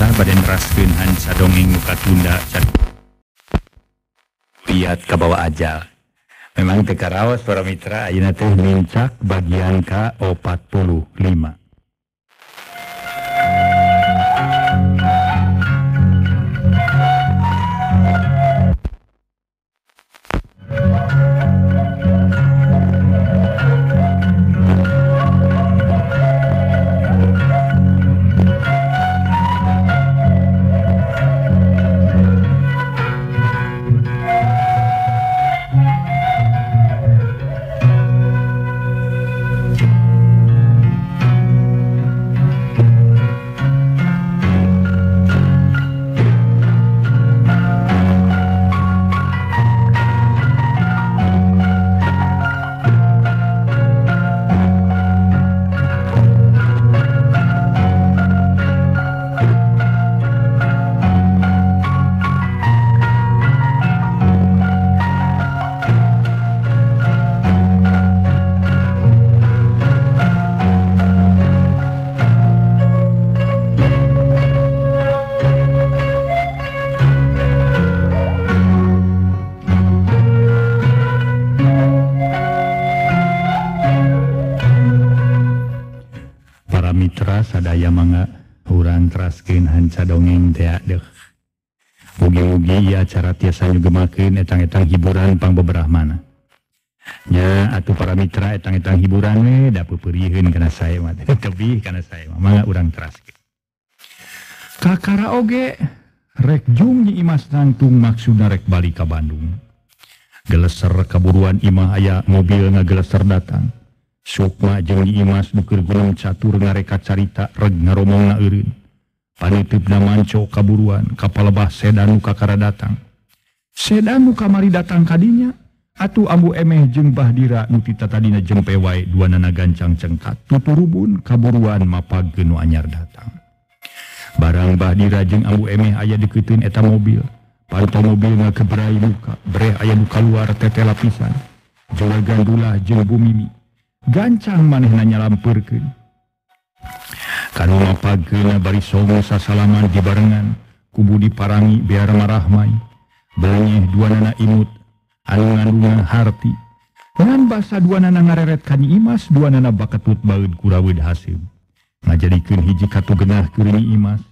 biasa badan raskeun hanca dongeng nu katunda duriat ka bawa ajal. Memang teu karaos para mitra, ayeuna teh mincak bagian ke-45. Sadaya mangga urang teraskeun hanca dongeng teh deh. Mugi-mugi ya acara tiasa nyugemakeun etang-etang hiburan pangbeberahmana. Nya atuh para mitra etang-etang hiburan we da peupeurieun kana sae mah tebih kana sae mah mangga urang teraskeun. Kakara oge rek jung nyi Imas Nangtung maksudna rek balik ka Bandung. Geleser kaburuan imah aya mobil ngageleser datang. Sukma jeung Imas nukeur gunung catur ngareka carita reg ngaromongna eureun. Paneuteup manco kaburuan kapalebah sedan nu kakara datang. Sedan nu kamari datang kadinya atuh ambu emeh jeung bahdira nu titadina jempe wae duanana gancang cengkat tuturubun kaburuan mapagkeun nu anyar datang. Barang bahdira jeung ambu emeh aya deukeuteun eta mobil. Panto mobil ngakebrai luka, breh aya nu kaluar tete lapisan. Jora gandulah jeung Bumimi gancang manehna nyalampeurkeun. Kanu mapagkeun bari songo sasalaman dibarengan, kubu diparangi bear marahmai. Beunyeh duanana imut, anu ngandungan harti. Ngan basa duanana ngareret ka Nyi Imas, duanana baketut baeud kurawid hasil. Ngajadikeun hiji katugenah keur Nyi Imas,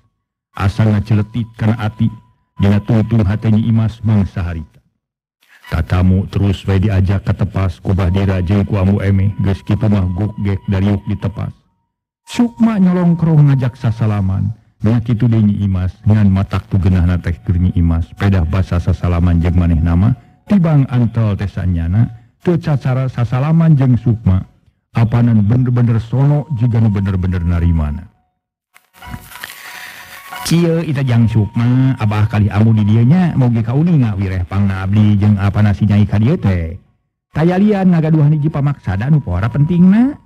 asa ngaceletit kana ati dina tungtung hate Nyi Imas mangsa harita. Tatamu terus wae diajak ke tepas ku bahdira jeung ku ambu emeh geus kitu mah goggek dariuk di tepas. Sukma nyolongkrong ngajak sasalaman, nya kitu deui Nyi Imas ngan matak tugeunahna teh keur Nyi Imas pedah basa sasalaman jeung manehna mah tibang antel teh sanyana teu cacara sasalaman jeung Sukma apanan bener-bener sono jiga nu bener-bener narimana. Kieu eta jang Sukma abah kali amu di dieu nya moge kauninga wireh pangna abdi jeung apana si Nyai ka dieu teh. Tayalian ngagaduhan hiji pamaksada nu poora pentingna.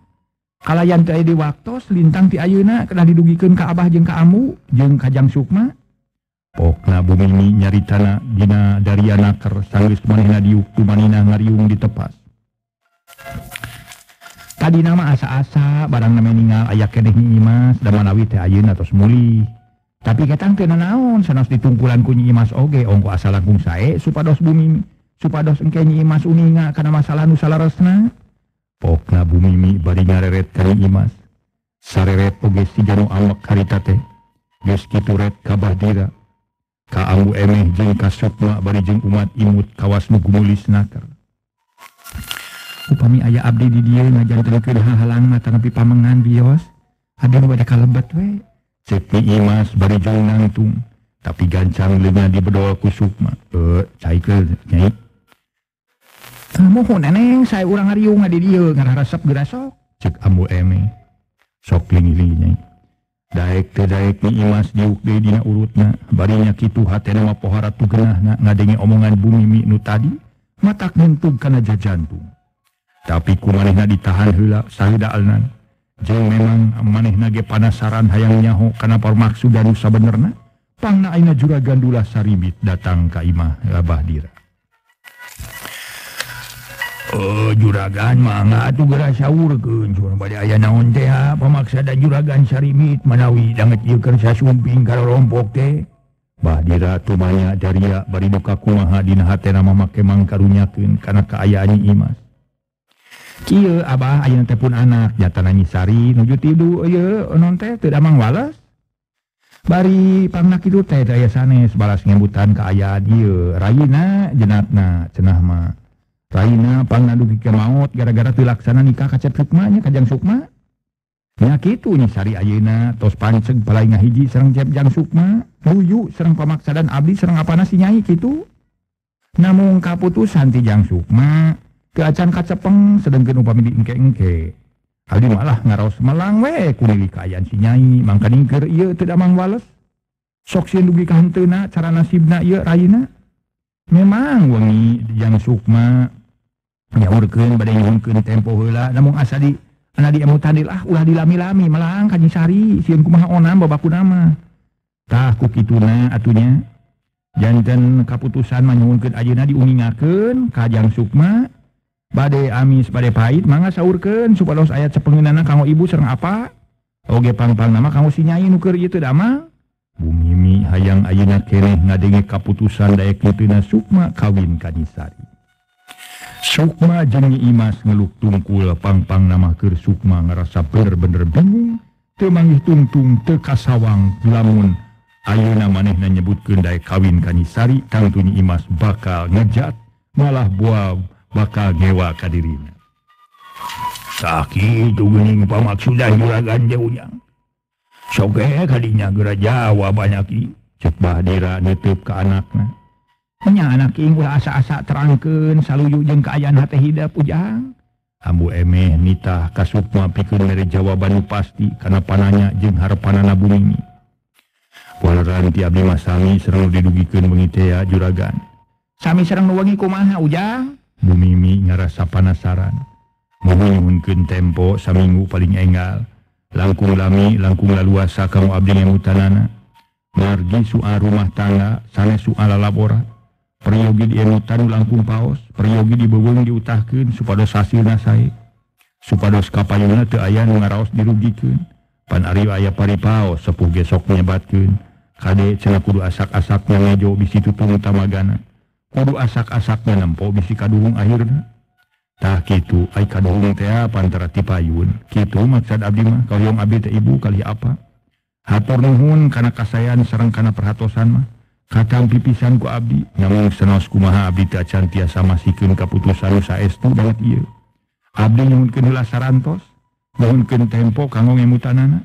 Kalayan teu aya di waktos lintang ti ayeuna kedah didugikeun ka abah jeung ka amu jeung ka jang Sukma. Pokna Bumimi nyaritana dina dariana keur sanggeus manehna diuk tumanina ngariung di tepas. Tadina mah asa-asa barang namanya ninggal aya keneh Nyi Imas da manawi teh ayeuna tos mulih. Tapi ketang teu nanaon sanos ditungkulan ku Nyi Imas oge ongko asal langkung sae supados Bumimi supados engke Nyi Imas uninga kana masalah nu salaresna. Pokna Bumimi bari ngareret ka Nyi Imas sareret oge siga nu awak harita teh geus kitu ret ka bahdira ka ambu emeh jeung ka Sukma bari jeung umat imut kawas nu gumulis naker. Upami aya abdi di dieu ngajantelkeun hahalang mata nepi pamengan bios abdi nu bade kalebet we. Cek Nyi Imas bari jung nangtung, tapi gancang leungeuna dibedol ku Sukma. Cai keun, Nyai. Mohon Neneng, saya urang ngariung di dieu ngararesep gerasok. Cek ambu eme. Sok lingiling, Nyai. Daek teh daek Nyi Imas diuk deui dina urutna, bari nya kitu hatena mah pohara tugeunahna ngadenge omongan Bumimi nu tadi, matak nentug kana jajantung. Tapi kumanehna ditahan heula saeudaalna. Jeung memang manehna ge panasaran hayang nyaho kana parmaksud anu sabenerna pangna ayeuna juragan Dula Saribit datang ka imah bahdira. Juragan mah atuh geura saurkeun cuma bade aya naon teh pamaksa da juragan sarimit manawi dangeukeun sasumping ka rompok teh badira tumaya daria bari nu kakumaha dina hatena mamake mangkarunyakeun kana kaayaan imas kieu abah ayeuna teh pun anak jatana nyisari nuju tidu ieu non teh teu damang walas bari pangna kitu teh aya sanes balas ngembutan kaayaan ieu rayina jenatna cenah mah Raina pangnadu pikir maut gara-gara tilaksana nikah kacet sukmanya kajang sukma. Ya kitu nyisari ayeuna tos panceg palainga hiji serang jang sukma, luyu serang pamaksa dan abdi serang apana si nyai kitu. Namung kaputusan ti jang sukma teu acan kacepeng sedengkeun upami diengke-engke. Abdi malah ngaraos melang we kulilik kaayaan si nyai mangka ningkeur ieu teu damang wales. Sok sieun dugi ka henteuna cara nasibna ieu Raina. Memang wengi jang sukma nyaurkeun bade nyuhunkeun tempo heula namun asa di ana diemutandil ulah dilami-lami melang ka nyisari sieun kumaha onam babakuna mah tah ku kituna atunya janten kaputusan mah nyuhunkeun ayeuna diuningakeun ka jang sukma bade amis bade pahit mangga saurkeun supados aya cepengeunana kanggo ibu sareng apa oge pang-pang nama kanggo si nyai nu keur ieu teu damang Bumimi hayang ayeuna keneh ngadenge kaputusan daek kitu sukma kawin ka nyisari Sukma jeung Imas ngeluk tungkul pang-pang nama keur Sukma ngerasa bener-bener bingung teu manggih tungtung teu kasawang lamun ayeuna manehna nyebutkeun daek kawin ka nyisari tangtunya Imas bakal ngejat malah buah bakal ngewa ka dirina Sakitu geuning pamaksudan juragan teh Ujang Soge kadinya geura jawabannya ki cek Bahdira netep ka anakna Nya anak ingkul asa-asa terangkeun saluyu jeung kaayaan hate hidap Ujang. Ambu emeh nitah ka Sukma pikeun mere jawaban nu pasti kana pananya jeung harepanana Bumi. Walaran ti abdi mah sami sareng didugikeun bengi teh juragan. Sami sareng nu wengi kumaha Ujang? Bumi ngarasa panasaran. Moho nyuhunkeun tempo saminggu paling enggal. Langkung lami langkung laluasa kamu abdi ngemutanana. Margi soal rumah tangga sanes soal laborat. Periogi di emutan langkung paos, periogi di beweung diutahkeun supados hasilna sae. Supados kapayuna teu aya nu ngaraos dirugikeun. Pan ari aya paripaos sepuh ge sok nyebatkeun. Kade cenah kudu asak-asakna ngejo bisi tutung tamagana. Kudu asak-asakna nempo bisi kaduhung ahirna. Tah kitu ai kaduhung teh pantara tipayun. Kitu maksud abdi mah kahoyong abdi teh ibu kali apa? Hatur nuhun kana kasayan sareng kana perhatosan mah. Kadang pipisan ku abdi, namun senos kumaha abdi tak cantiasa masikeun kaputusan nu saestu banget ieu. Abdi nyuhunkeun heula sarantos, nyuhunkeun tempo kanggo ngemutanana.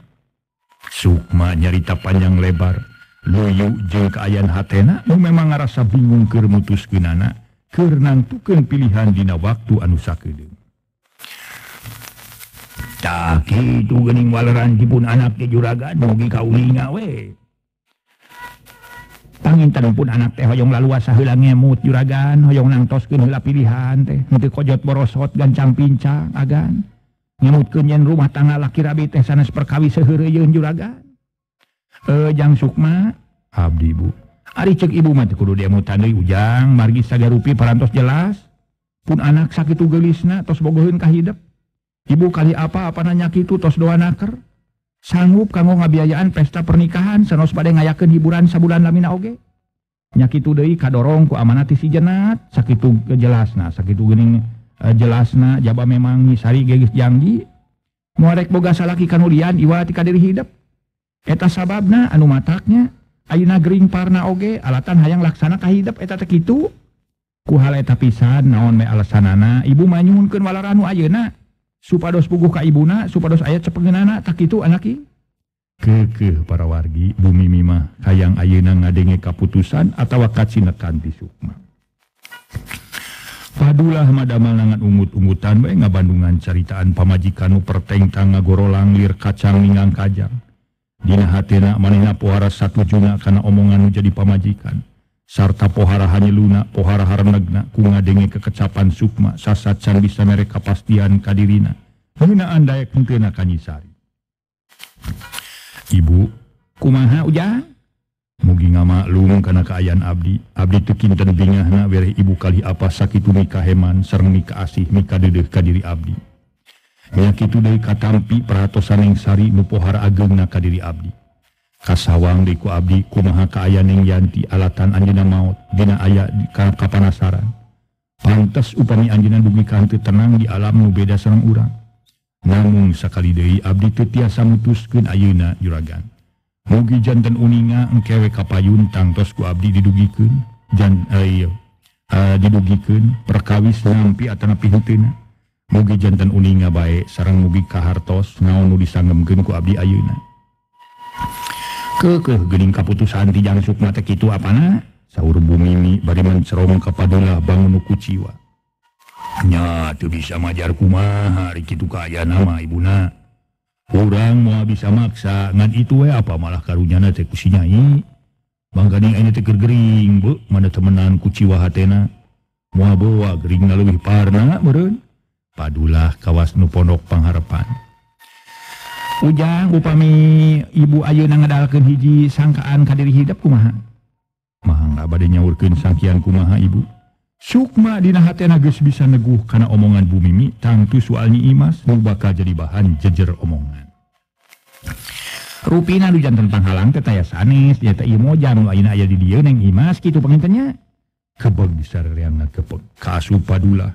Sukma nyarita panjang lebar, luyu jeung kaayaan hatena nu memang ngarasa bingung keur mutuskeunana, keur nangtukeun pilihan dina waktu anu sakedeung. Tah kitu geuning waleran dipun anak teh juragan mugi kaulinga we. Panginten pun anak teh hoyong laluasa heula ngemut juragan hoyong nangtoskeun heula pilihan teh henteu kojot borosot gancang pincang agan ngemutkeun yen rumah tangga laki rabi teh sanes perkawis saheureun juragan jang sukma abdi bu ari ceuk ibu mah teh kudu diemutan deui Ujang margi sagarupi parantos jelas pun anak sakitu geulisna tos bogoheun kahidep ibu kali apa apana nya kitu tos doa naker Sanggup kanggo ngabiayaan pesta pernikahan sanos bade ngayakeun hiburan sabulan lamina oge. Nya kitu deui kadorong ku amanat ti si jenat, sakitu jelasna, sakitu geuning jelasna jaba memang nyisari geus janji. Moal rek boga salaki kanulian iwa ti kadiri hidep. Eta sababna anu mataknya ayeuna gering parna oge alatan hayang laksana kahidep eta teh kitu. Ku hal eta pisan naon we alasanana ibu mah nyuhunkeun walaran nu ayeuna. Supados puguh ka ibuna, supados aya cepengeunana tak kitu anaki. Keukeuh para wargi, Bumi mah hayang ayeuna ngadenge kaputusan atawa kacinekan ti Sukma. Padulah madamel nangan ungut-ungutan bae ngabandungan caritaan pamajikan nu pertengtang ngagorolang lir kacang ningang kajang. Dina hatena manehna pohara satujuna kana omongan nu jadi pamajikan. Sarta pohara hanyeluna, pohara harenegna, ku ngadenge kekecapan Sukma, sasacan bisa mere kapastian kadirina. Heunaan daek hentena ka nyisari. Ibu, kumaha Ujang? Mugi ngamaklum karena keayaan abdi. Abdi tekinten bingahna wereh ibu kali apa sakitu mika heman sareng mika asih mika dedeh kadiri abdi. Nya kitu deui katampi perhatosan yang sari nu pohara ageungna kadiri abdi. Kasawang deui ku abdi kumaha kaayaan yang yanti alatan anjeunna maot dina aya kapanasaran. Pantes upami anjeunna dugi ka henteu tenang di alam nu beda sareng urang. Namun sakali deui abdi teu tiasa mutuskeun ayeuna juragan. Mugi janten uninga engkewe kapayun tangtos ku abdi didugikeun didugikeun perkawis nampi atana pihuteuna. Mugi janten uninga bae sareng mugi kahartos naon nu disanggemkeun ku abdi ayeuna. Keukeuh geuning kaputusan ti Jang Sukma teh kitu apana? Saur Bumini bari mencerong kapadolah bangun ku jiwa. Nya teu bisa majar kumaha ari kitu kaayana mah ibuna. Kurang mau bisa maksa, ngan itu we apa malah karunyana teh ku si Nyai. Mangkani ayeuna teh keur gering, beuh mana temenan ku jiwa hatena. Moal bawa geuringna leuwih parna meureun. Padulah kawas nu pondok pangharepan. Ujang upami ibu ayeuna ngadalkeun hiji sangkaan ka diri hidep kumaha? Mangga bade nyaurkeun sangkian kumaha ibu. Sukma dina hatena geus bisa neguh kana omongan Bu Mimi tangtu soal Nyi Imas mung bakal jadi bahan jejer omongan. Rupina nu janten panghalang teh taya sanes nya teh ieu mojar nu ayeuna aya di dieu Neng Imas kitu panginten nya. Kebeg disarereangna kepeg kaasup padulah.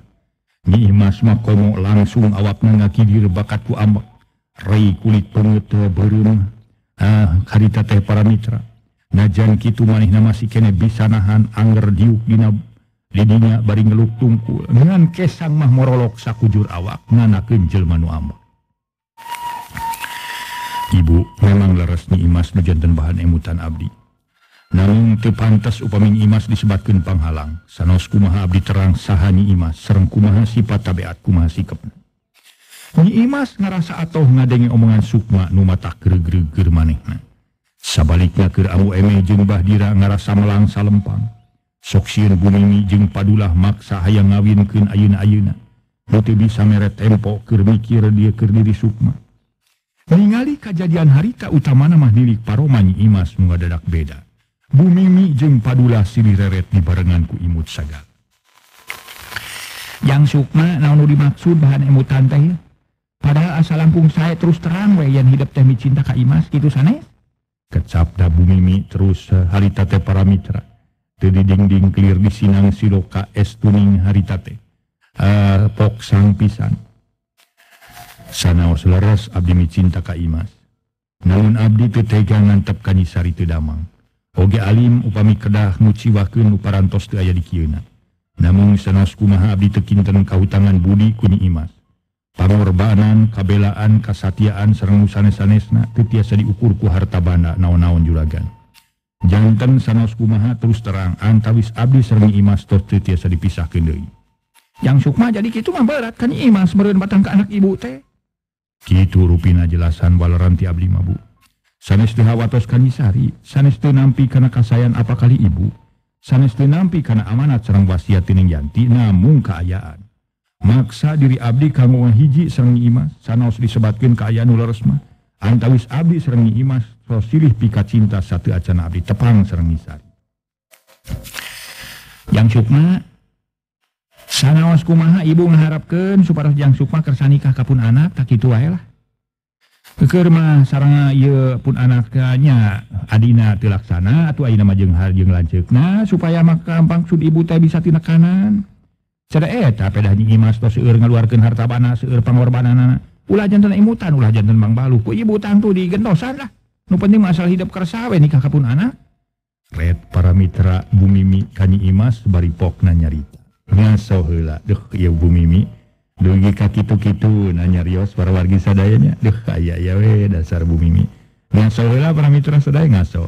Nyi Imas mah komo langsung awakna ngakidir bakat ku ambek. Rei kulit peungeut teh beureum. Ah karita teh para mitra. Najan kitu manehna masih kene bisa nahan anger diuk dina lidinya bari ngeluk tungkul, ngan kesang mah morolok sakujur awak, nganakeun jelma nu amot. Ibu, memang leres Nyi Imas nu janten bahan emutan abdi. Namun teu pantes upami Nyi Imas disebatkeun panghalang, sanos kumaha abdi terang saha Nyi Imas, sareng kumaha sifat tabeat kumaha sikepna. Nyi Imas ngarasa atoh ngadenge omongan Sukma nu matah gereg-gereg manehna. Sabalikna keur Amu Eme jeung Bah Dira ngarasa melangsa lempang. Sok sieun Bu Mimi jeung padulah maksa hayang ngawinkeun ayeuna-ayeuna. Nu teu bisa mere tempo keur mikir dia keur diri Sukma. Ningali kajadian harita utamana mah nilik paroma Nyi Imas nu ngadadak beda. Bu Mimi jeung padulah silireret dibarengan ku imut sagal. Yang Sukma naon nu dimaksud bahan emutan teh? Padahal asal lampung sae terus terang we yen hidep teh micinta ka Imas kitu sanes. Kecapda Bu Mimi terus harita teh para mitra. Di dingding kelir di sinang siloka es tuning harita teh pok sang pisan sanaos leres abdi micinta ka Imas namun abdi teu tega ngantep ka Nyi Sari teu damang oge alim upami kedah nu ciwakeun nu parantos teu aya di kieuna namun sanaos kumaha abdi teu kinten kahutangan budi ku Nyi Imas pangorbanan kabelaan kasatiaan sareng sanes-sanesna teu tiasa diukur ku harta banda naon-naon juragan. Janten sanos kumaha terus terang antawis abdi sareng Imas tos teu tiasa dipisahkeun deui. Yang Sukma jadi kitu mah berat kan Imas meureun batang ka anak ibu teh. Kitu rupina jelasan balaran ti abdi mah Bu. Sanes teu hawatos ka Nyi Sari, sanes teu nampi kana kasayan apa kali ibu. Sanes teu nampi kana amanat sareng wasiat ti Neng Yanti namung kaayaan. Maksa diri abdi kanggo ngahiji sareng Imas sanos disebatkeun kaayaan nu leres mah. Antawis abdi sareng Imas silih pika cinta satu acana abdi tepang sareng Nyi Sari. Jang Sukma sanaos kumaha ibu ngaharapkeun supados Jang Sukma kersa nikah ka pun anak tak kitu wae lah. Keur mah sareng ieu pun anaknya adina teu laksana atuh ayeuna mah jeung harjeng lanceukna supaya maka maksud ibu teh bisa tinekanan. Cada eta pedah Nyi Imas tos seueur ngaluarkeun harta bana seueur pangorbananna. Ulah janten imutan ulah janten mangbaluh ku ibu tangtu digentosan lah. Nu penting masalah hidup kersawe nikah kapun anak. Red para mitra Bu Mimi ka Nyi Imas bari pokna nyarita. Ngaso heula, deh ya Bu Mimi, deugi ka kitu-kitu na nyarios para wargi sadaya nya. Deh aya ya we dasar Bu Mimi. Ngaso heula para mitra sadaya ngaso.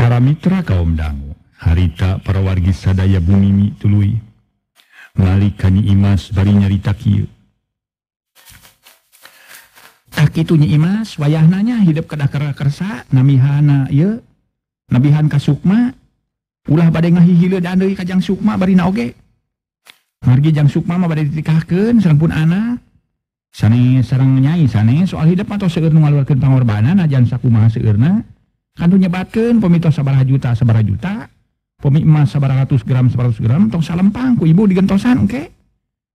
Para mitra kaum dangu, harita para wargi sadaya bumi tului, ngalikani imas bari nyarita kieu. Tak itu nyi imas, wayahnanya hidup kadakara kersa, namihana ye, nabihan kasukma, ulah badai ngahihile dandei kajang sukma bari naoge. Margi jang sukma mah badai ditikahkeun, sareng pun anak. Sane sarang nyai sane soal hidup atau seueur nu ngaluarkeun pangorbanan ajan sakumaha seueurna kan nyebatkeun pemito sabaraha juta pemi emas sabaratus gram tong salempang ku ibu digentosan engke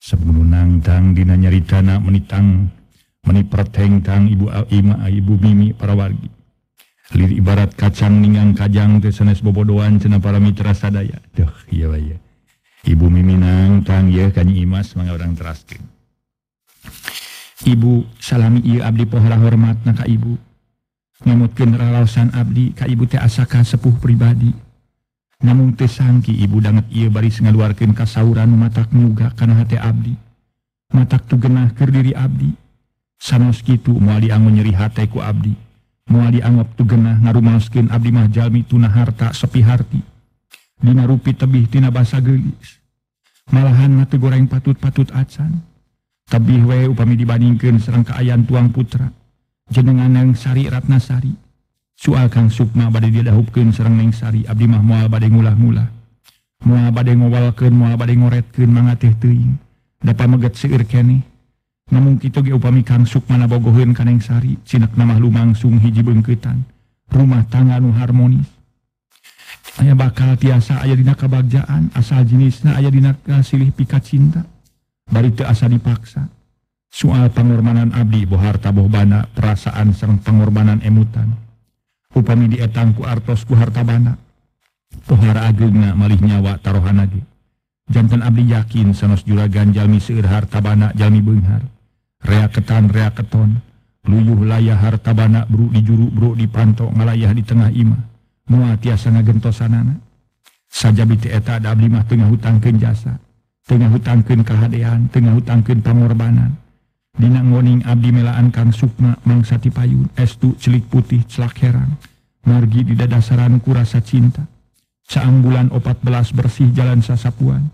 semunang tang dina nyaritana menitang meniperteng tang ibu ima ibu mimi para wargi lir ibarat kacang ningang kajang teh sanes bobodoan cenah para mitra sadaya deuh ieu bae ibu mimi nang tang ieu ka nyi imas mangga urang teraskeun. Ibu salami ieu abdi pohara hormatna ka ibu. Ngamutkeun ralaosan abdi ka ibu teh asaka sepuh pribadi. Namun teh sangki ibu danget ieu baris ngaluarkeun kasauran matak nyuga kana hate abdi. Matak tu genah keur diri abdi. Sanos kitu moal diangon nyeri hate ku abdi. Moal dianggap tu genah ngarumaoskeun abdi mah jalmi tuna harta sepi harti. Dina rupi tebih tina basa geulis. Malahan mah teu goreng patut-patut acan. Tabih we upami dibandingkeun sareng kaayan tuang putra jenengan Neng Sari Ratnasari soal Kang Sukma bade didahupkeun sareng Neng Sari abdi mah moal bade ngulah-ngulah moal bade ngowalkeun moal bade ngoretkeun mangateh teuing dapa meget seueur keneh namun kitu ge upami Kang Sukma nabogoheun ka Neng Sari cinekna mah lumangsung hiji beungkeutan rumah tangga nu harmonis aya bakal tiasa aya dina kabagjaan asal jenisna aya dina kasilih pika cinta. Bari teu asa dipaksa. Soal pengorbanan abdi boh harta boh bana, perasaan sareng pengorbanan emutan. Upami dietang ku artos ku harta bana. Pohara ageungna malih nyawa tarohan ge. Janten abdi yakin sanos juragan jalmi seueur harta bana jalmi beunghar. Rea ketan rea keton, luyuh layah harta bana bru di juru bru di panto ngalayah di tengah imah. Moal tiasa ngagentosanana. Sajabi teu eta da abdi mah teu ngahutangkeun jasa. Tengah hutangkeun kahadean, tengah hutangkeun pangorbanan. Dina ngoning abdi melaan Kang Sukma mangsa ti payun, estu celik putih celak herang. Margi di dadasaran ku rasa cinta. Saambulan 14 bersih jalan sasapuan.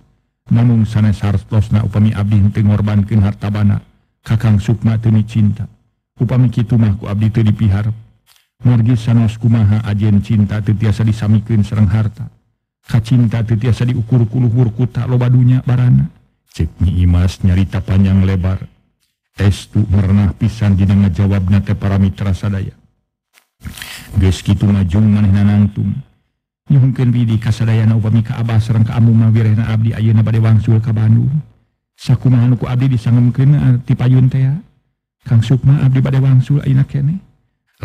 Namun sanes hartosna upami abdi henteu ngorbankeun harta bana, ka Kang Sukma teu micinta. Upami kitu mah ku abdi teu dipiharep. Margi sanos kumaha ajen cinta teu tiasa disamikeun sareng harta. Kacinta teu tiasa diukur kuluhur ku tak loba dunya barana. Cek Nyi Imas nyarita panjang lebar. Estu merenah pisan dina ngajawabna teh para mitra sadaya. Geus kitu ngajung manehna nangtung. Nyuhunkeun bidi ka sadayana upami ka Abah sareng ka Amu mah wirehna abdi ayeuna bade wangsul ka Bandung. Sakumaha nu ku abdi disangemkeun ti payun teh ya. Kang Sukma abdi bade wangsul ayeuna keneh.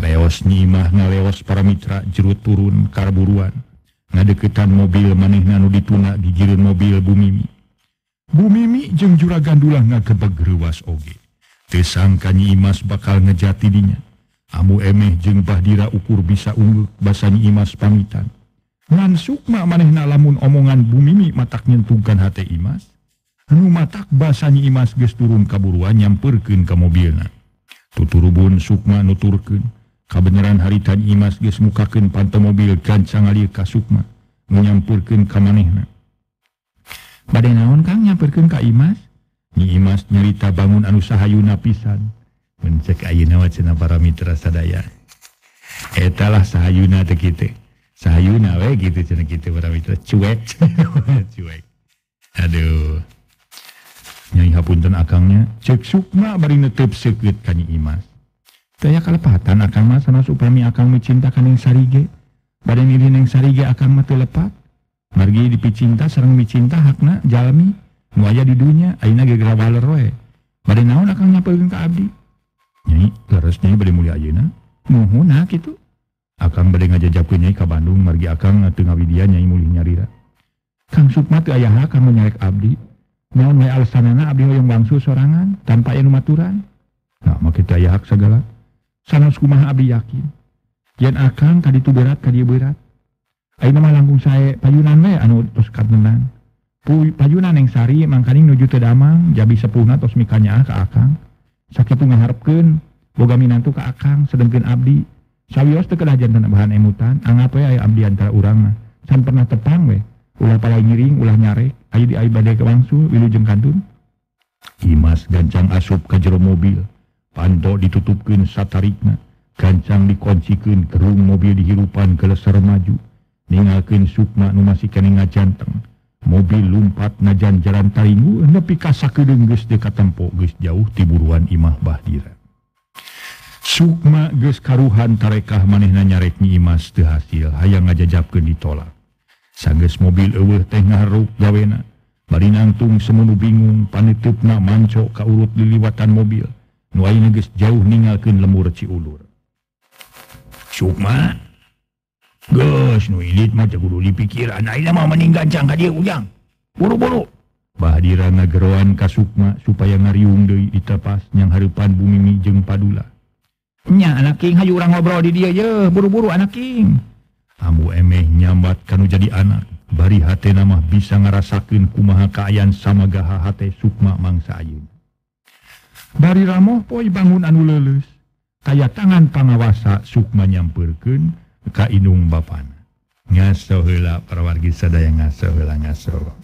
Leos Nyi Imah ngaleos para mitra jurut turun karburuan. Ngadeukeutan mobil manehna nu dituna gigireun mobil Bumimi. Bumimi jeung juragan Dulah ngagebegeurewas oge. Teu sangka Nyi Imas bakal ngejati dinya. Amu emeh jeung Bahdira ukur bisa unggul basa Nyi Imas pamitan. Ngan Sukma manehna lamun omongan Bumimi matak nyentungkan hate Imas. Anu matak basa Nyi Imas geus turun kaburuan nyamperkeun ka mobilna. Tuturubun Sukma nuturkeun. Kabeneran harita Nyi Imas geus mukakeun panto mobil gancang alir ka Sukma nyampurkeun ka manehna. Bade naon Kang nyampurkeun ka Imas? Nyi Imas nyarita bangun anu sahayuna pisan. Mun cek ayeuna wae cenah para mitra sadaya. Eta lah sahayuna teh kitu. Sahayuna we kitu cenah kitu para mitra cuek. Cuek. Aduh. Nyai hapunten akangnya. Cek Sukma bari netep seukeut ka Nyi Imas. Saya kalepatan akang mah sanos upami akang micinta ka Neng Sari ge. Bade milih Neng Sari ge akang mah teu lepat. Margi dipicinta sareng micinta hakna jalmi nu aya di dunya ayeuna ge garawaler we. Bade naon akang nyapeulkeun ka abdi? Nyai, leres Nyai bade mulia ayeuna. Nuhunna kitu. Akang bade ngajajabkeun Nyai ka Bandung margi akang teu ngawidia Nyai mulih nyarira. Kang Sukma teu aya hak anu nyarek abdi. Naon we alasanana abdi hoyong bangsul sorangan tanpa aya nu maturan? Nah, make teu aya hak sagala. Sanos kumaha abdi yakin. Yen akang kaditu berat ka dieu berat. Ayeuna mah langkung sae payunan we anu tos katenan. Payunan Neng Sari mangkaning nuju teu damang, jabi sepuhna tos mikanyaah ka akang. Sakitu ngaharepkeun boga minantu ka akang sedengkeun abdi Sawios teu kedah jantan bahan emutan, anggap we aya abdi antara urang mah. San pernah tepang we, ulah palai ngiring, ulah nyarek, aya di bade ka wangsul wilujeng kantun. Imas gancang asup ka jero mobil, panto ditutupkeun satarikna, gancang dikoncikeun kerung mobil dihirupan keleser maju, ninggalkeun sukna nu masih keninga janteng. Mobil lumpat najan jalan taringu, nepi ka sakedeung geus dekat tempo geus jauh tiburuan Imah Bahdira. Sukma geus karuhan tarekah manehna nyarek Nyi Imas teu hasil, hayang ngajajabkeun ditolak. Sanggeus mobil eueuh teh ngaharuk gawena, bari nangtung semunu bingung paneteupna manco ka urut liliwatan mobil, nu ayeuna geus jauh ninggalkeun lemur Ciulur. Sukma, geus nu ilit mah teu kudu dipikiran, ayeuna mah mending gancang ka dieu Ujang. Buru-buru. Bahdira ngageroan ka Sukma supaya ngariung deui ditepas nyang hareupan Bumimi jeung Padula. Nya anak king hayu urang ngobrol di dia je, buru-buru anak king. Ambu emeh nyambat kanu jadi anak, bari hatena mah bisa ngarasakeun kumaha kaayan samagaha hate Sukma mangsa ayeuna. Bari ramoh poe bangun anu leuleus, kaya tangan pangawasa Sukma nyampeurkeun ka indung bapana. Ngaso heula para wargi sadaya ngaso heula ngaso.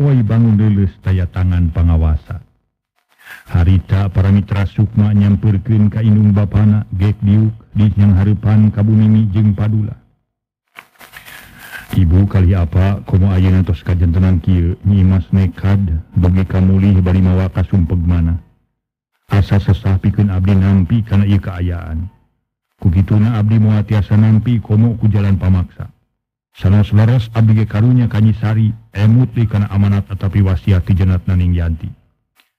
Poe bangun leuleus taya tangan pangawasa. Harita para mitra Sukma nyampeurkeun ka indung bapana gek diuk di nyang hareupan ka Bumimi jeung Padula. Ibu kali apa komo ayeuna tos kajentenan kieu, Nyi Imas nekad bagi kamulih bari mawa ka sumpeg mana. Asa sesah pikeun abdi nampi kana ieu kaayaan. Kugituna abdi moal tiasa nampi komo ku jalan pamaksa. Sanos leres abdi karunya kanyisari emut di kana amanat atapi wasiat ti jenat naning yanti.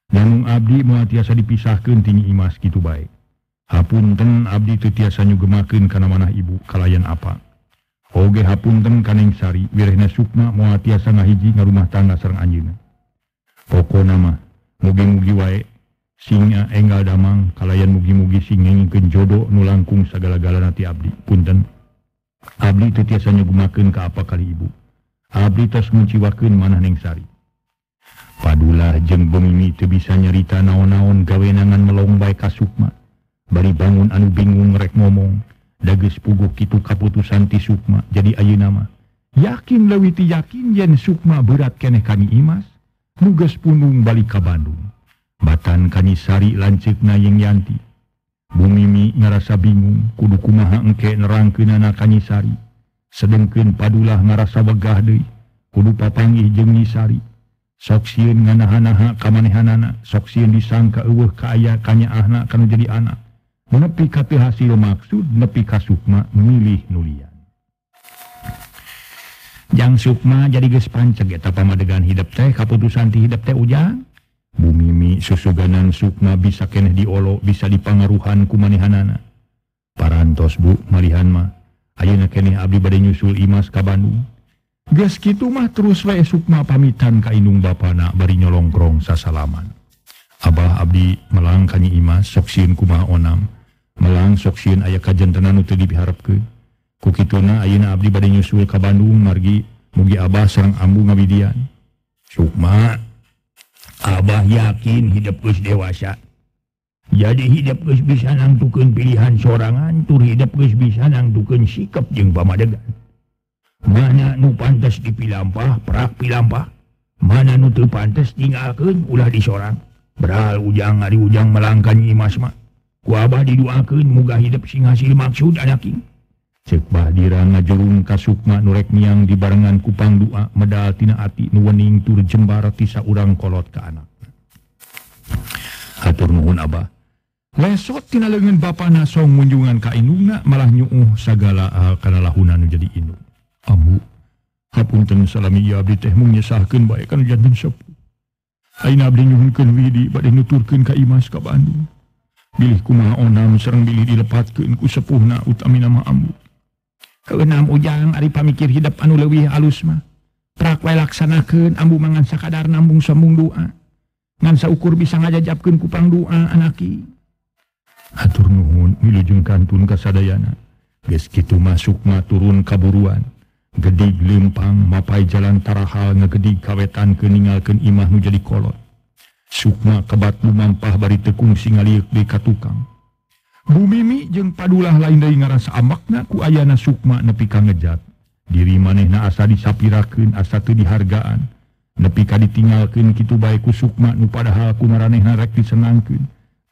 Danung abdi moal tiasa dipisahkeun ti Nyi Imas kitu bae. Hapunten abdi teu tiasa nyugemakeun kana manah ibu kalayan apa. Oge hapunten kaneng sari, wirehna sukna moa tiasa ngahiji ngarumah tangga sareng anjeunna. Pokona mah, mugi-mugi wae, singa enggal damang, kalayan mugi-mugi sing ngengingkeun jodoh nu langkung sagala-galana ti abdi. Punten, abdi teu tiasa nyegumakeun ka apa kali ibu. Abdi tos nguciwakeun manah neng sari. Padulah jeung bengini teu bisa nyarita naon-naon gawe nangan melong bae ka sukma. Bari bangun anu bingung rek ngomong. Dages puguh kitu kaputusan ti sukma, jadi ayeuna mah yakin leuwih ti yakin yen sukma beurat keneh kami imas, nu geus pundung balik ka Bandung. Batan kanisari lanceukna Yeng Yanti. Bumimi ngarasa bingung, kudu kumaha engke nerangkeunana kanisari. Sedengkeun padulah ngarasa wegah deui, kudu papanggih jeung Nisari. Sok sieun nganaha-naha ka manehanana, sok sieun disangka eueuh ka aya kanyaahna kana jadi anak. Menepi ka teu hasil maksud, nepi ka sukma milih nulian. Jang sukma jadi geus panceg eta pamadegan hidup teh, kaputusan ti hidup teh ujang. Bumimi susuganan sukma bisa keneh diolo, bisa dipangaruhan ku manehanana. Parantos bu, malihan mah, ayeuna keneh abdi bade nyusul imas ka Bandung. Geus kitu mah terus wae sukma pamitan ka indung bapana bari nyolongkrong sasalaman. Abah abdi melang kanyi imas, sok sieun kumaha onam. Melang sok sieun aya kajentena nu teu diharepkeun. Ku kituna ayeuna abdi bade nyusul ka Bandung margi mugi abah sareng ambu ngawidian. Sukma, abah yakin hidup geus dewasa. Jadi hidup geus bisa nangtukeun pilihan sorangan, tur hidup geus bisa nangtukeun sikap jeung pamadegan. Mana nu pantes dipilampah, prak pilampah. Mana nu teu pantes tinggalkeun ulah disorang. Beral ujang hari ujang melangkan imas mak. Ku abah diduakeun muga hidup sing hasil maksud anaking. Ceuk bah dira ngajurung ka sukma nu rek miang dibarengan kupang dua medal tina ati nu wening tur jembar ti saurang kolot ka anakna. Hatur nuhun abah. Lesot tina leungeun bapana song munjungan ka indungna malah nyuuh sagala hal kana lahuna nu jadi indung. Ambu, hapunten salami ieu abdi teh mung nyesahkeun bae kana janten sepuh. Aina abdi nyuhunkeun widi bade nuturkeun ka imas ka Bandung. Bilih kumaha onam sareng bilih dilepatkeun ku sepuhna utamina mah ambu. Heunaam ujang ari pamikir hidup anu leuwih alus mah. Prak wae laksanakeun ambu mangan sakadar nambung sambung doa. Ngan saukur bisa ngajajabkeun kupang doa anaki. Hatur nuhun wilujeng kantun kasadayana. Geus kitu mah sukma turun kaburuan. Gedig lempang mapai jalan tarahal ngegedig kawetan keningalkeun imah nu jadi kolot. Sukma kebat lumampah bari tekung singaliuk di katukang. Bumimi jeung padulah lain deui ngarasa amakna ku ayana sukma nepi ka ngejat. Diri manehna asa disapirakeun asa teu dihargaan. Nepi ka ditinggalkeun kitu bae ku sukma nu padahal ku maranehna rek disenangkeun.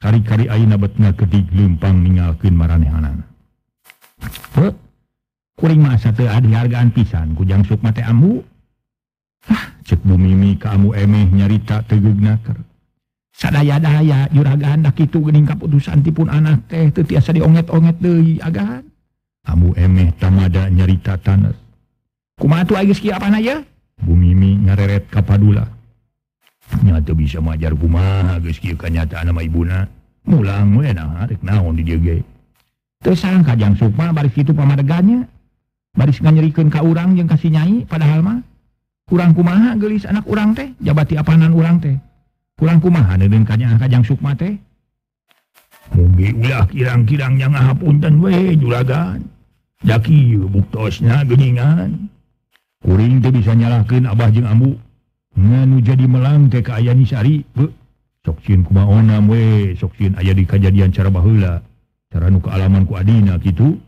Kari-kari ayeuna betna gedig lempang ningalkeun maranehanana. Kuring mah asa teu dihargaan pisan ku Jang Sukma teh ambu. Hah, ceuk Bumimi ka ambu emeh nyarita teu geugnaker. Sadaya-daya juragan da kitu geuning kaputusan ti pun anak teh teu tiasa dionget-onget deui agahan. Ambu emeh tamada nyarita tanes. Kumaha atuh geus kieu apana ye? Bumimi ngareret ka Padula. Nya teu bisa majar kumaha geus kieu kanyataanna mah ibuna. Mulang we naha rek naon di dieu ge. Teu sangka Jang Sukma bari kitu pamadegannya. Baris nganyerikeun ka urang jeung ka si Nyai padahal mah urang kumaha geulis anak urang teh jabati apanan urang teh urang kumaha neureun ka nya ka Jang Sukma teh mugi ulah kirang-kirang nya ngahapunten we juragan da kieu buktosna geuningan kuring teh bisa nyalahkeun abah jeung ambu nganu jadi melang teh ka aya Nisari beuh sok sieun kumaha onam we sok sieun aya di kajadian cara baheula cara nu kaalaman ku adina kitu.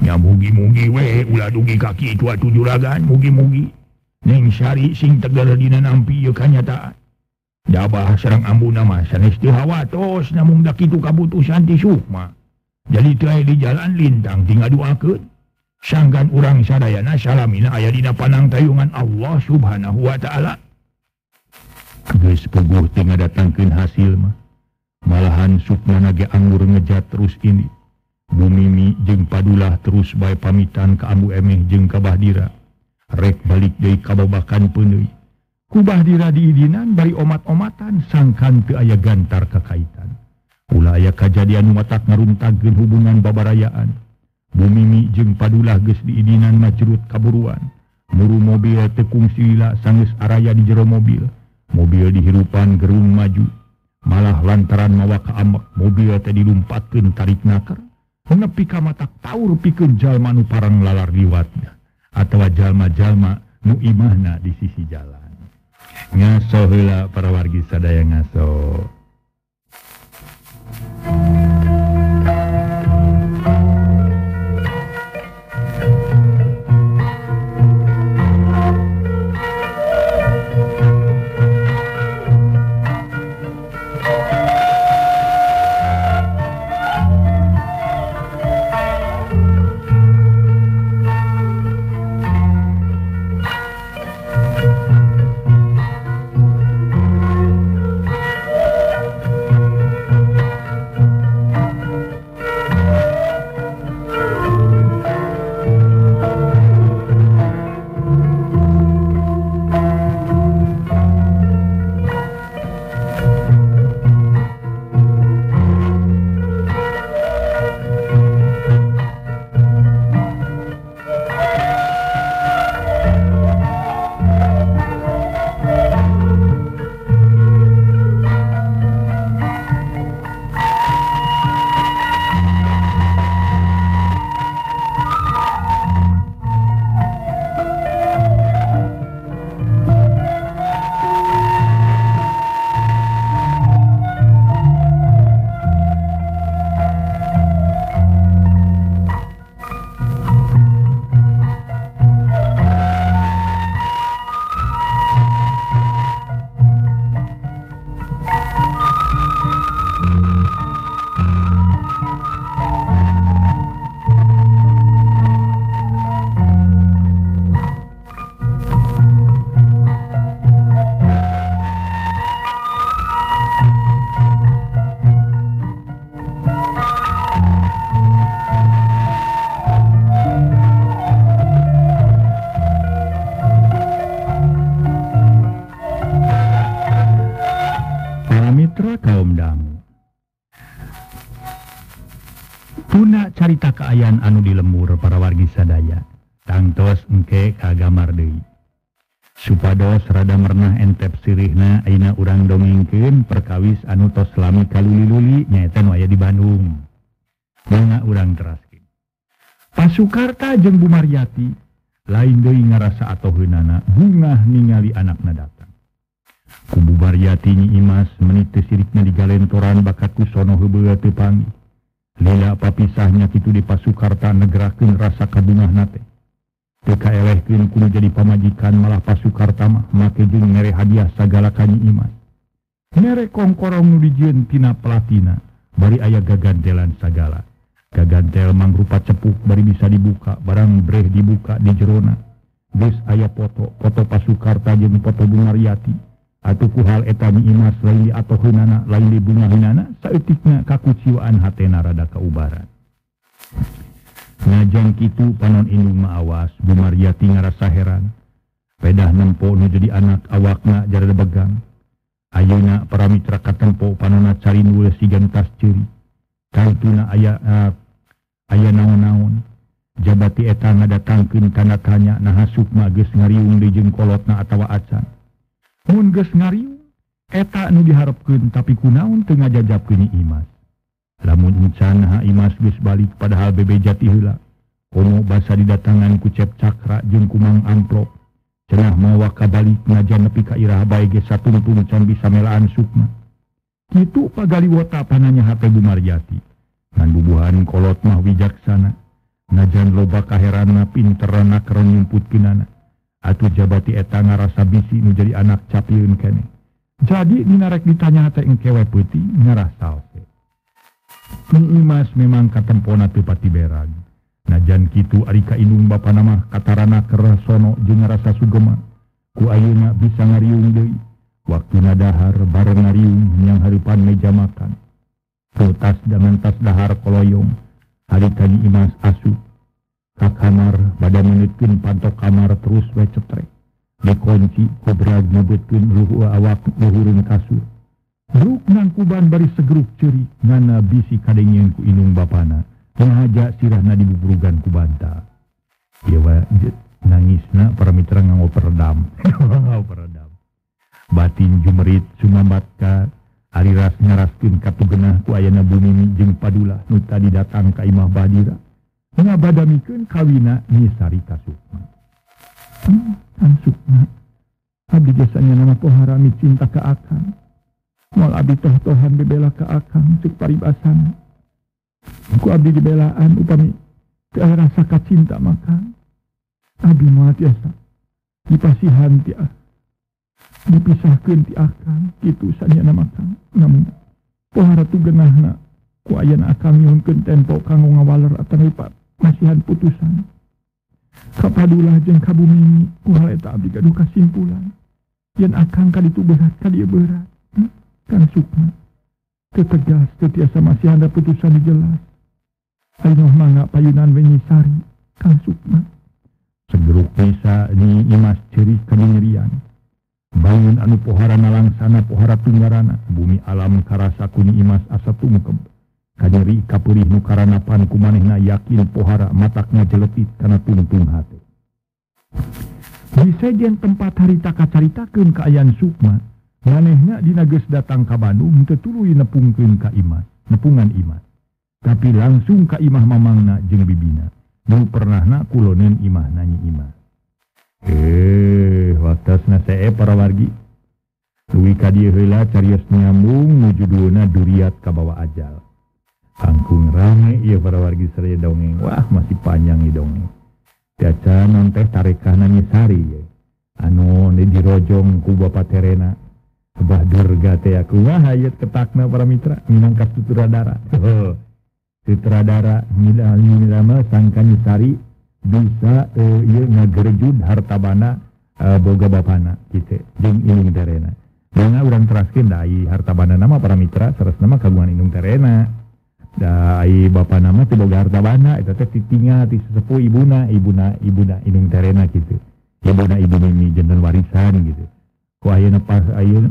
Ya mugi-mugi we ulah dugi kaki itu atuh juragan mugi-mugi Neng Sari sing tegar dina nampi ieu kanyataan. Da bah sareng ambuna mah sanes teu hawatos namung da kitu kaputusan ti sukma. Jadi teu aya di jalan lintang tinggal duakeun. Sanggan urang sadayana salamina aya dina panangtayungan Allah Subhanahu wa taala. Geus puguh teu ngadatangkeun hasil mah. Malahan sukma nage anggur ngejat terus ini. Bumimi jeung padulah terus bae pamitan ka ambu emeh jeung ka Bahdira. Rek balik deui kababakan peneui. Ku Bahdira diidinan bari omat-omatan sangkan teu aya gantar kakaitan. Ulah aya kajadian nu matak ngaruntagkeun hubungan babarayaan. Bumimi jeung padulah geus diidinan majrut kaburuan. Muru mobil tekungsilila sanggeus araya di jero mobil. Mobil dihirupan gerung maju. Malah lantaran mawa kaamek mobil teh dilumpatkeun tarik naker. Nepi ka matak taur pikeun jalma nu parang lalar liwatna atawa jalma-jalma nu imahna di sisi jalan. Ngaso heula para wargi sadaya ngaso. Puna carita keayan anu di lembur para wargi sadaya. Tangtos engke kagamar deui. Supados rada mernah entep sirihna ayeuna urang dongengkeun perkawis anu tos lami kaluli-luli nyaeta nu aya di Bandung. Bangga urang teraskeun. Pasukarta jeung Bu Maryati lain deui ngarasa atoheunana bungah ningali anakna datang. Ku Bu Maryati nyi Imas menit teu sirikna digalentoran bakat kusono heubeula teu panggih. Lila papisahnya kitu di Pasukarta negerakeun rasa kabungahna teh. Teu kaelehkeun kudu jadi pamajikan malah Pasukarta mah make jeung mere hadiah sagala ka Nyi Imas. Mere kongkorong nu dijieun tina platina bari aya gagantelan sagala. Gagantel mangrupa cepuk bari bisa dibuka, barang breh dibuka di jerona. Geus aya foto Pasukarta jeung foto Bu Maryati. Atuh ku hal eta Nyi Imas lain diatoheunana, lain dibungaheunana. Eutikna kakuciwaan hatena rada kaubaran. Ngajang kitu panon indung maawas, Bu Maryati ngarasa heran. Pedah nempo nu jadi anak awakna jarada begang. Ayeuna para mitra katempo panonna cari nulis sigan tas ceuri. Kantuna aya naon-naon. Jabati eta ngadatangkeun kana tanya naha sukma geus ngariung deui jeung kolotna atawa acan. Mun geus ngariung eta nu diharapkeun tapi kunaon teu ngajajabkeun Nyi Imas. Lamun encan ha Imas geus balik padahal bebe jati heula. Kono basa didatangan ku Cep Cakra jeung kumang amplop. Cenah mawa kabalik najan nepi ka irah bae ge satumpung can bisa melaan sukma. Kitu pagaliwota pananya hate Bu Maryati. Ngan bubuhan kolot mah wijaksana. Najan loba kaheranna pinterana keren nyumputkeunana. Atuh jabati eta ngarasa bisi nu jadi anak capieun keneh. Jadi minarek ditanya teh engkewe putih ngarasa oke. Nyi Imas memang katempona teu pati berag. Najan kitu ari ka indung bapana mah katarana kerasono jeung ngarasa sugema. Ku ayeuna bisa ngariung deui. Waktuna dahar bareng ngariung nyang hareupan meja makan. Putas dengan tas dahar koloyong. Hari tadi Imas asup ka kamar bada meneutkeun pantok kamar terus we cetrek. Dikunci kubrag nyebutkeun luhur awak luhureun kasur. Ruk nang kuban bari segeruk ceuri ngana bisi kadengieun ku indung bapana. Sahaja sirahna dibuburugan ku banta. Yewa nangisna para mitra ngangoperdam. Ngangoperdam. Batin jumerit sumambat ka ari ras ngaraskeun katugenah ku ayana bumi jeung padula nu tadi datang ka imah Badira. Ngabadamikeun kawina Nyi Sari ka Sukma. Kang Sukma, abdi jasanya nama poharami cinta ka akang. Moal abdi toh-tohan bebela ka akang cek paribasana. Ku abdi dibelaan upami ke arah saka cinta makan. Abdi moal tiasa dipasihan ti akang. Dipisahkeun ti akang kitu sanyana makan. Namun pohara tu genahna ku ayan akang nyuhunkeun tempo kanggo ngawaler ataripat masihan putusan. Kapadulah jeung kabumi ku hareta abdi gaduh kasimpulan. Yen akang kaditu berat ka dieu berat. Kang Sukma, tetegas tetiasa masih ada putusan jelas. Ainoh mangga payunan we Nyi Sari, Kang Sukma. Segeruk Nisa ni Imas ceri kenyerian. Bangun anu poharana langsana pohara tunggarana. Bumi alam karasa kuni Imas asa tungkep. Kanyeri kapurih nu karanapan kumanehna yakin pohara matakna jeletit kana tungtung hate. Di sejen tempat harita kacaritakeun kaayaan Sukma, manehna dina geus datang ka Bandung teu tuluy nepungkeun ka Imas, nepungan Imas. Tapi langsung ka imah mamangna jeung bibina. Nu pernahna kuloneun imahna Nyi Imas. Waktasna sae para wargi. Tuluy ka dieu heula carios nyambung nuju duluna Duriat Ka Bawa Ajal. Kangkung rame ieu para wargi saraya dongeng. Wah, masih panjang ieu dongeng. Caca non teh tarekahna Nyi Sari ye. Anu dirojong ku Bapak Terena. Bah Durga teh aku hayat ketakna para mitra minangka sutradara. Sutradara milama sangka Nyi Sari bisa ieu ngagerejud hartabana boga bapana kitu jeung indung terena. Dongna urang teraskeun da ai hartabana nama para mitra saresna mah kagungan indung terena. Da ai bapana mah teu boga hartabana eta teh titinga ti sesepuh ibuna indung terena kitu. Ibuna ibu mimi jenderal warisan gitu. Ku ayeuna pas ayeuna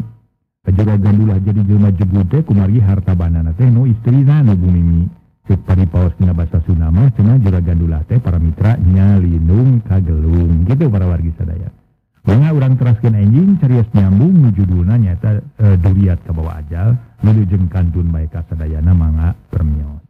Juragan dulah jadi jelma jegude kumari harta banana teh nu istrina nu bumi cek paripaos dina basa Sunda mah cenah juragan dulah teh para mitra nyalindung ka gelung gitu para wargi sadaya. Mangga urang teraskeun enjing carios nyambung nuju dulna nyata Duriat Ka Bawa Ajal nu jeung kantun bae ka sadayana mangga permios.